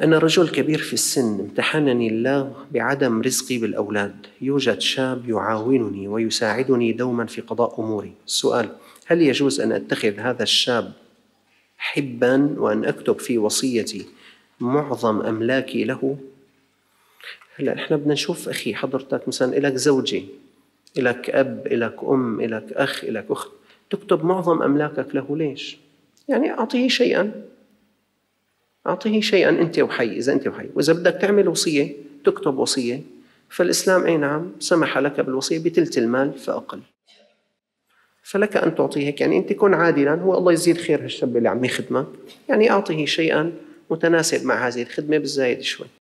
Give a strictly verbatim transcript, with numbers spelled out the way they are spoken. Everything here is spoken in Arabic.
أنا رجل كبير في السن، امتحنني الله بعدم رزقي بالأولاد. يوجد شاب يعاونني ويساعدني دوما في قضاء أموري. السؤال: هل يجوز أن أتخذ هذا الشاب حبا وأن أكتب في وصيتي معظم أملاكي له؟ هلا احنا بدنا نشوف أخي حضرتك، مثلا إلك زوجة، إلك أب، إلك أم، إلك أخ، إلك أخت، تكتب معظم أملاكك له ليش؟ يعني أعطيه شيئا، أعطيه شيئا أنت وحي، إذا أنت وحي. وإذا بدك تعمل وصية تكتب وصية، فالإسلام أي نعم سمح لك بالوصية بثلث المال فأقل، فلك أن تعطيه هيك. يعني أنت كن عادلا، هو الله يزيد خير هالشاب اللي عم يخدمك، يعني أعطيه شيئا متناسب مع هذه الخدمة بالزايد شوي.